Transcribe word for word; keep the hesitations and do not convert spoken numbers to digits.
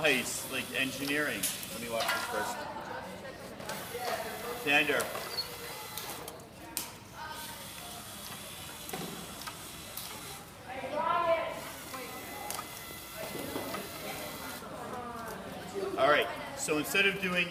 Nice, like engineering. Let me watch this first. Xander. All right, so instead of doing